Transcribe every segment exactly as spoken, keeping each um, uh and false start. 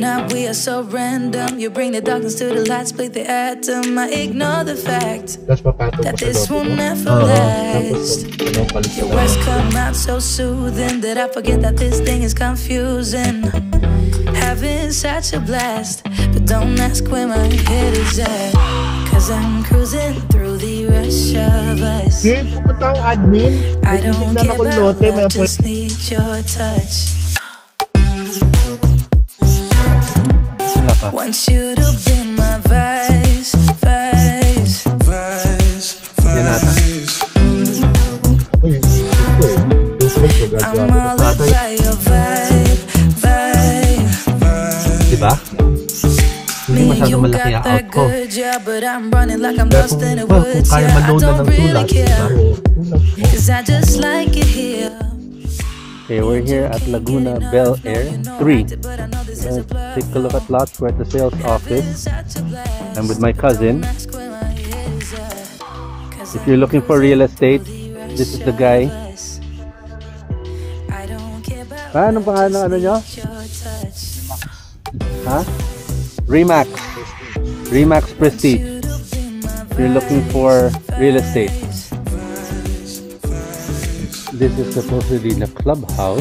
night, we are so random. You bring the darkness to the light, split the atom. I ignore the fact that this will never last. Your words come out so soothing that I forget that this thing is confusing. Having such a blast, but don't ask where my head is at, cause I'm cruising through the rush of us. I don't give up, I just need your touch. Want you to be my vice, vice, vice, vice. I'm all about your vibe, vibe, vibe. Diba? Me and you got that good, yeah, but I'm running like I'm lost in the woods, yeah. I don't really care, cause I just like it here. Okay, we're here at Laguna Bel Air three. Let's take a look at lots. We're at the sales office. I'm with my cousin. If you're looking for real estate, this is the guy. Ah, anong pangalan ano nyo? Ha? Remax. Remax Prestige. If you're looking for real estate. This is supposedly the clubhouse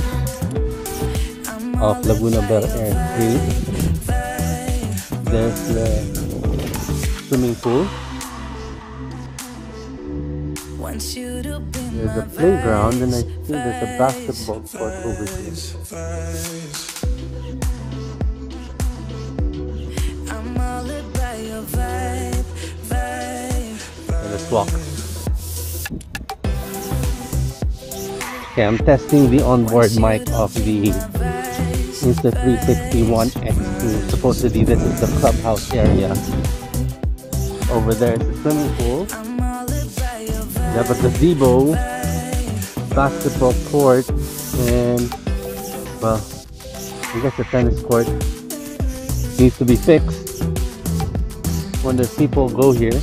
of Laguna Bel Air three. There's the swimming pool. There's a playground, and I think there's a basketball court over here. And let's walk. Okay, I'm testing the onboard mic of the Insta three sixty One X two. Supposedly this is the clubhouse area. Over there is the swimming pool. They have a gazebo, basketball court, and well, I guess the tennis court needs to be fixed. When the people go here.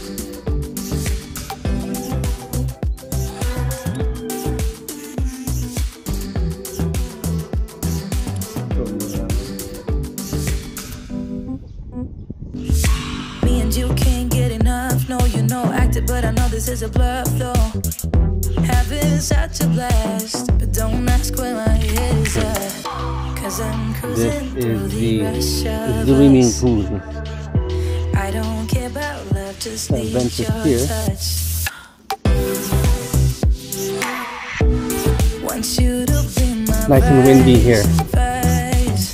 But I know this is a bluff though. Having such a blast, but don't ask where my head is at, cause I'm cruising through the rush of us. I don't care about love, just need your touch. Want you to be my vice. Nice and windy here.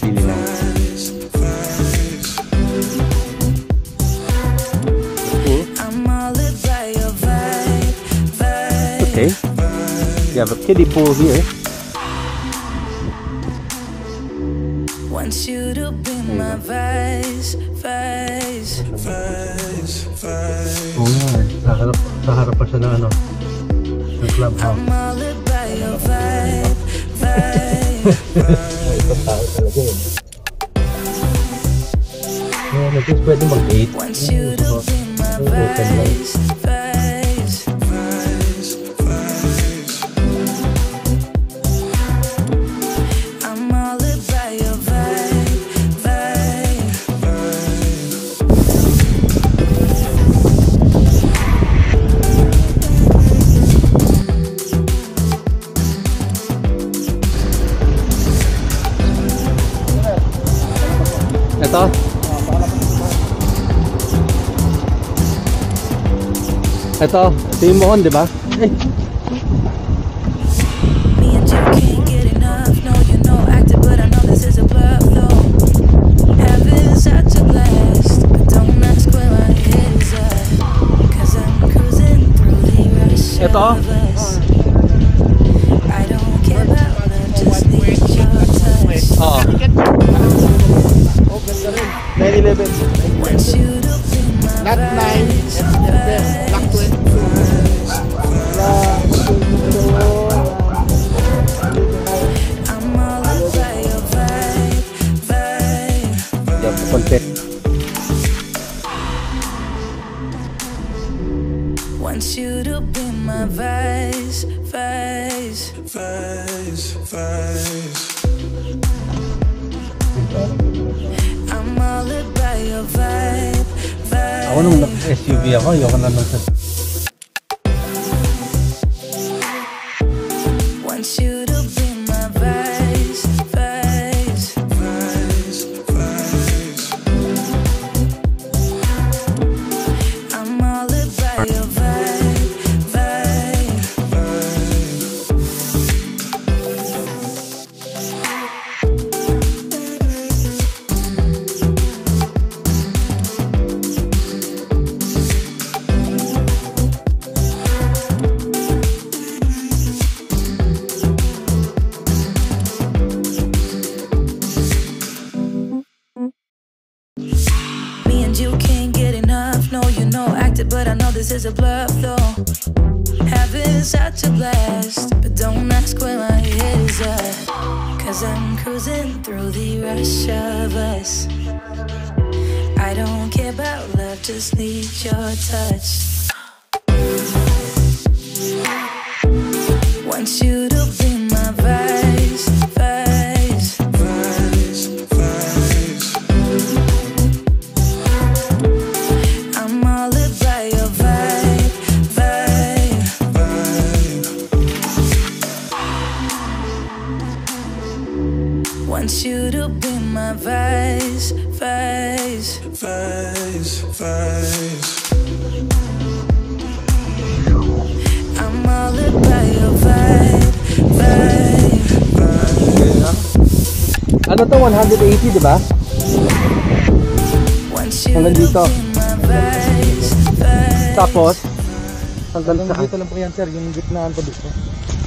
Really nice. Okay. We have a kiddie pool here. Want you to be my vice, vice, vice, vice. Oh, nahara pa siya ng ano, ng clubhouse. I'm all about your vibe, vibe. Want you to be my vice, vice. Ito? Ito, team on, di ba? Hey. Ito? Oo. nine eleven. Not nine, it's the best. Black twenty. Want you to be my vice, vice, vice, vice. ಅವನು SUV ಅವ ಯವನನ But I know this is a bluff though. Having such a blast, but don't ask where my head is at, cause I'm cruising through the rush of us. I don't care about love, just need your touch. Want you to be my vice, vice, vice, vice. Want you to be my vice, vice, vice, vice. I'm all about your vibe, vibe, vibe. Ano to, one eighty, diba? Hanggang dito. Tapos, hanggang dito lang po yan, sir. Yung gitnaan pa dito.